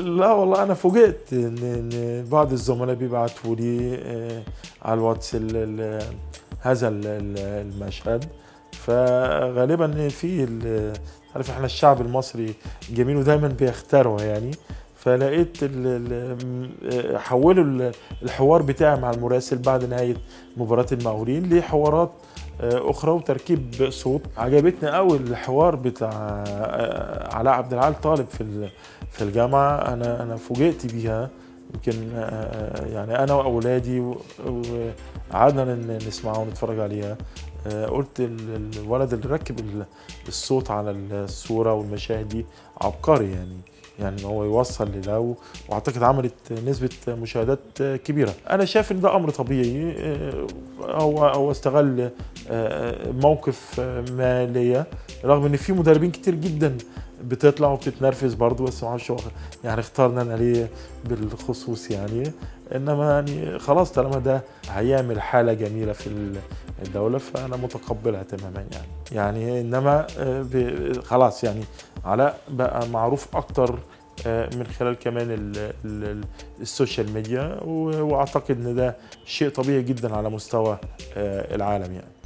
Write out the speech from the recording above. لا والله أنا فوجئت إن بعض الزملاء بيبعتوا لي على الواتس هذا المشهد، فغالبا في عارف احنا الشعب المصري جميل ودايما بيختاروا يعني، فلقيت حولوا الحوار بتاعي مع المراسل بعد نهاية مباراة المقاولين لحوارات أخرى وتركيب صوت. عجبتني قوي الحوار بتاع علاء عبد العال، طالب في الجامعة، أنا فوجئت بيها، يمكن يعني أنا وأولادي وقعدنا نسمعها ونتفرج عليها. قلت الولد اللي ركب الصوت على الصورة والمشاهد دي عبقري يعني هو يوصل لده، واعتقد عملت نسبة مشاهدات كبيرة. انا شايف ان ده امر طبيعي، هو استغل موقف ما ليا، رغم ان في مدربين كتير جدا بتطلع وبتتنرفز برضه، بس معرفش يعني اختارنا انا ليه بالخصوص يعني، انما يعني خلاص طالما ده هيعمل حالة جميلة في الدولة فانا متقبلها تماما يعني انما خلاص يعني علاء بقى معروف اكتر من خلال كمان السوشيال ميديا، واعتقد ان ده شيء طبيعي جدا على مستوى العالم يعني.